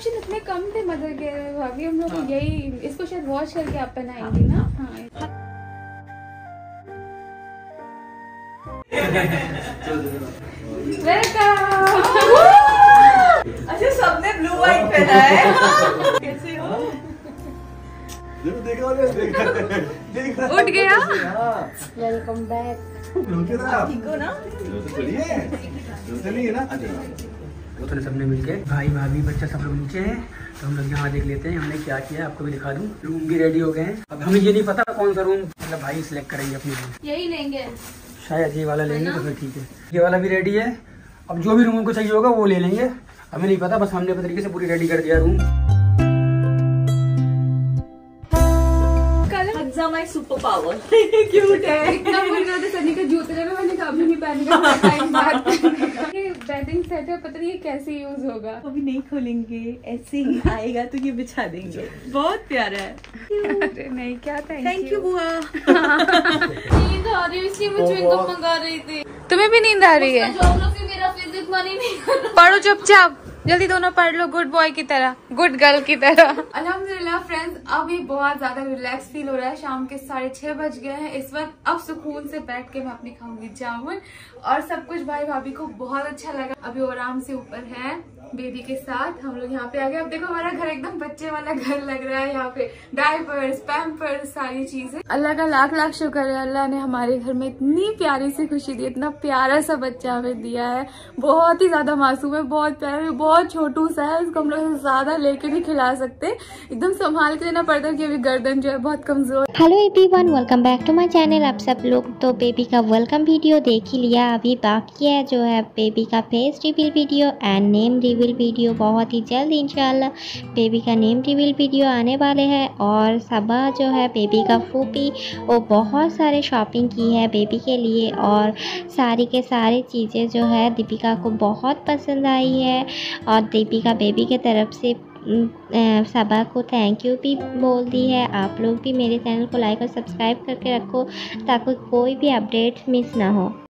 Option इतने कम थे mother के भाभी, हम लोग यही इसको शायद वॉश करके आप पहनाएंगे ना। वेलकम। अच्छा सबने ब्लू वाइट पहना है। कैसे हो? उठ गया। Welcome back. ठीक हो ना? चलिए ना। तो सबने मिलके भाई भाभी बच्चा सब लोग नीचे हैं, तो हम लोग यहाँ देख लेते हैं हमने क्या किया। आपको भी दिखा दूँ, रूम भी रेडी हो गए हैं। अब हमें ये नहीं पता कौन सा रूम मतलब भाई सिलेक्ट करेंगे अपने लिए, यही लेंगे शायद, ये वाला लेंगे तो फिर ठीक है। ये वाला भी रेडी है, अब जो भी रूम उनको चाहिए होगा वो ले लेंगे, हमें नहीं पता। बस हमने अपने तरीके से पूरी रेडी कर दिया रूम। सुपर पावर क्यूट है। सनी का जूते में मैंने कभी नहीं पहना। ये बेडिंग सेट है, पता नहीं कैसे यूज होगा। अभी नहीं खोलेंगे, ऐसे ही आएगा तो ये बिछा देंगे। बहुत प्यारा है। नहीं क्या थैंक यू बुआ। नींद आ रही है इसलिए मैं च्युइंगम मंगा रही थी। तुम्हें भी नींद आ रही है? मेरा फिजिक मन ही नहीं। पढ़ो चुपचाप, जल्दी दोनों पढ़ लो, गुड बॉय की तरह, गुड गर्ल की तरह। अल्हम्दुलिल्लाह फ्रेंड्स, अभी बहुत ज्यादा रिलैक्स फील हो रहा है। शाम के 6:30 बज गए हैं इस वक्त। अब सुकून से बैठ के मैं अपनी खाऊंगी जामुन और सब कुछ। भाई भाभी को बहुत अच्छा लगा। अभी वो आराम से ऊपर है बेबी के साथ, हम लोग यहाँ पे आ गए। अब देखो हमारा घर एकदम बच्चे वाला घर लग रहा है। यहाँ पे डायपर्स, पैम्पर्स, सारी चीजें। अल्लाह का लाख लाख शुक्र है, अल्लाह ने हमारे घर में इतनी प्यारी सी खुशी दी, इतना प्यारा सा बच्चा हमें दिया है। बहुत ही ज्यादा मासूम है, बहुत प्यारा है, बहुत छोटू सा है। इसको हम लोग ज्यादा लेके भी खिला सकते, एकदम संभाल के लेना पड़ता है क्योंकि गर्दन जो है बहुत कमजोर। Hello everyone, welcome back to my channel. आप सब लोग तो बेबी का वेलकम वीडियो देख ही लिया, अभी बाकी है जो है बेबी का face reveal video and name reveal video. बहुत ही जल्द इंशाल्लाह बेबी का नेम रिवील वीडियो आने वाले हैं। और सबा जो है बेबी का फूफी, वो बहुत सारे शॉपिंग की है बेबी के लिए और सारी के सारी चीज़ें जो है दीपिका को बहुत पसंद आई है। और दीपिका बेबी के तरफ से सबा को थैंक यू भी बोल दी है। आप लोग भी मेरे चैनल को लाइक और सब्सक्राइब करके रखो ताकि कोई भी अपडेट मिस ना हो।